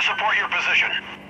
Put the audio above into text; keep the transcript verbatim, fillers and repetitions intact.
to support your position.